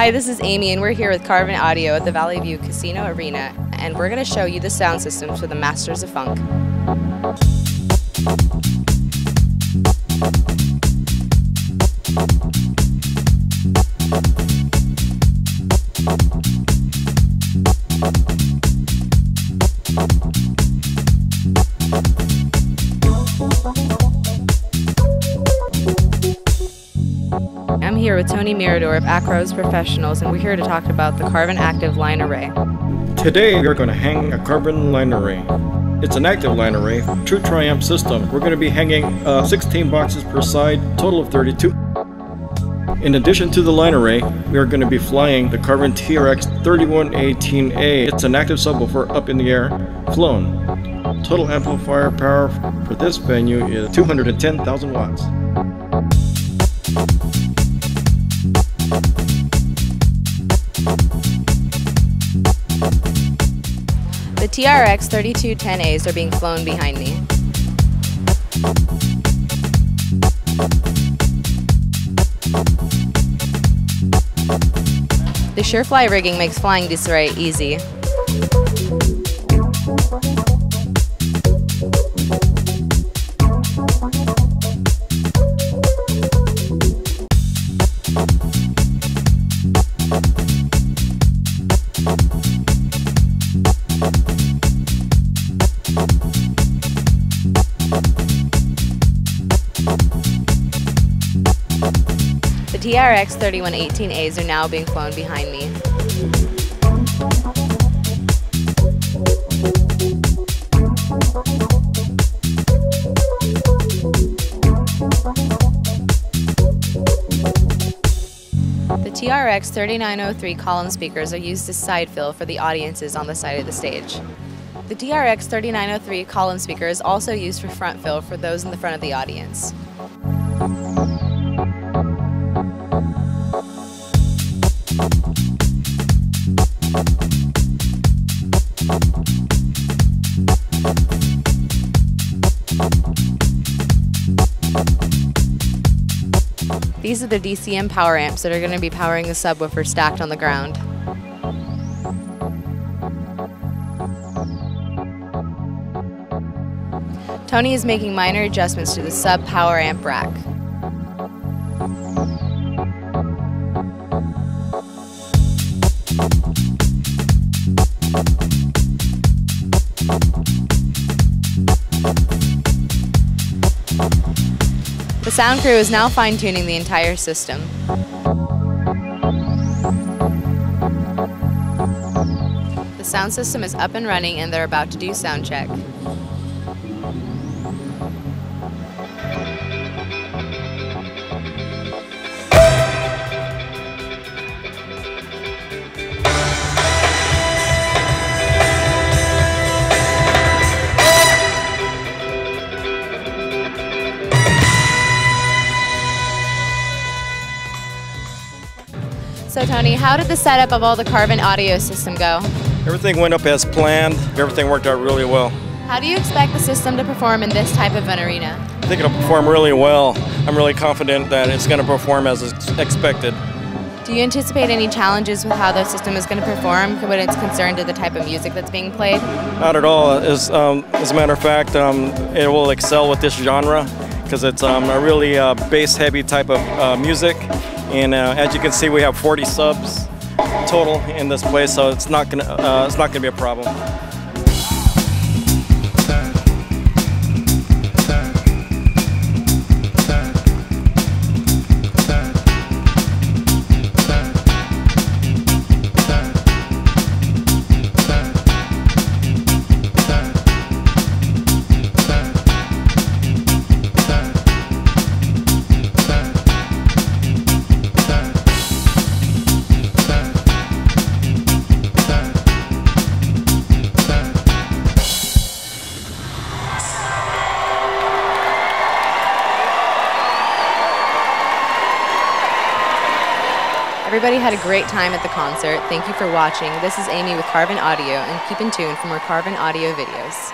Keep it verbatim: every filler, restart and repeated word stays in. Hi, this is Amy and we're here with Carvin Audio at the Valley View Casino Arena, and we're going to show you the sound systems for the Masters of Funk. I'm here with Tony Mirador of Akroz Professionals, and we're here to talk about the Carvin Active Line Array. Today we're going to hang a Carvin line array. It's an active line array, True Triumph system. We're going to be hanging uh, sixteen boxes per side, total of thirty-two. In addition to the line array, we are going to be flying the Carvin T R X thirty-one eighteen A. It's an active subwoofer up in the air, flown. Total amplifier power for this venue is two hundred ten thousand watts. The T R X thirty-two ten As are being flown behind me. The Surefly rigging makes flying this array easy. The T R X thirty-one eighteen As are now being flown behind me. The T R X thirty-nine oh three column speakers are used as side fill for the audiences on the side of the stage. The T R X thirty-nine oh three column speaker is also used for front fill for those in the front of the audience. These are the D C M power amps that are going to be powering the subwoofer stacked on the ground. Tony is making minor adjustments to the sub power amp rack. The sound crew is now fine-tuning the entire system. The sound system is up and running, and they're about to do sound check. So Tony, how did the setup of all the Carvin audio system go? Everything went up as planned. Everything worked out really well. How do you expect the system to perform in this type of an arena? I think it'll perform really well. I'm really confident that it's going to perform as expected. Do you anticipate any challenges with how the system is going to perform when it's concerned to the type of music that's being played? Not at all. As, um, as a matter of fact, um, it will excel with this genre because it's um, a really uh, bass-heavy type of uh, music. And uh, as you can see, we have forty subs total in this place, so it's not gonna uh, it's not gonna be a problem. Everybody had a great time at the concert. Thank you for watching. This is Amy with Carvin Audio, and keep in tune for more Carvin Audio videos.